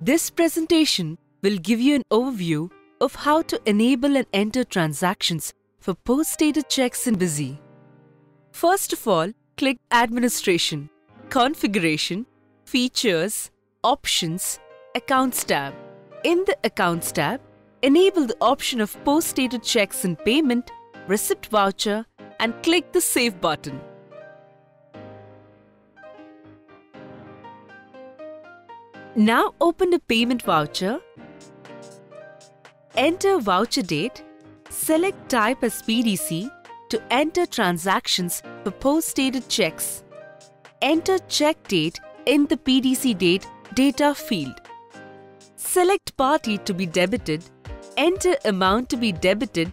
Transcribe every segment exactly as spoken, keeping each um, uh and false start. This presentation will give you an overview of how to enable and enter transactions for post-dated checks in Busy. First of all, click Administration, Configuration, Features, Options, Accounts tab. In the Accounts tab, enable the option of post-dated checks in Payment, Receipt Voucher and click the Save button. Now open a payment voucher, enter voucher date, select type as P D C to enter transactions for post-dated checks. Enter check date in the P D C date data field. Select party to be debited, enter amount to be debited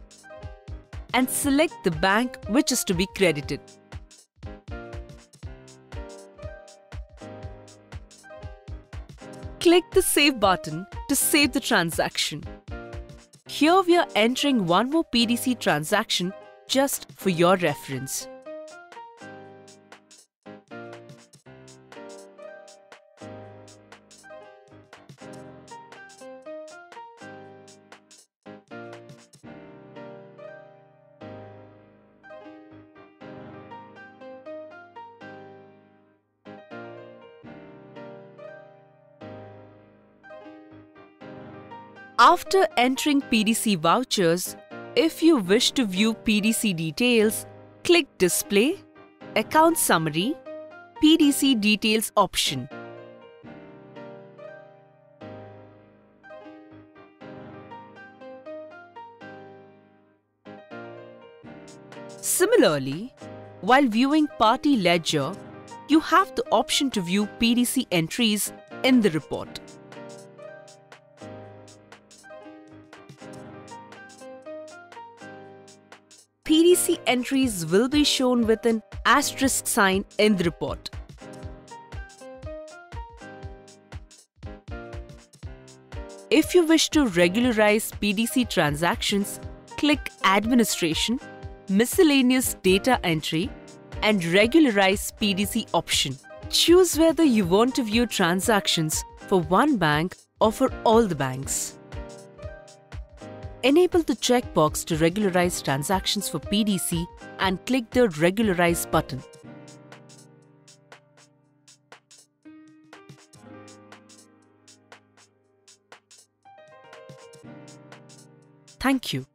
and select the bank which is to be credited. Click the Save button to save the transaction. Here we are entering one more P D C transaction just for your reference. After entering P D C vouchers, if you wish to view P D C details, click Display, Account Summary, P D C Details option. Similarly, while viewing Party Ledger, you have the option to view P D C entries in the report. P D C entries will be shown with an asterisk sign in the report. If you wish to regularize P D C transactions, click Administration, Miscellaneous Data Entry and Regularize P D C option. Choose whether you want to view transactions for one bank or for all the banks. Enable the checkbox to regularize transactions for P D C and click the Regularize button. Thank you.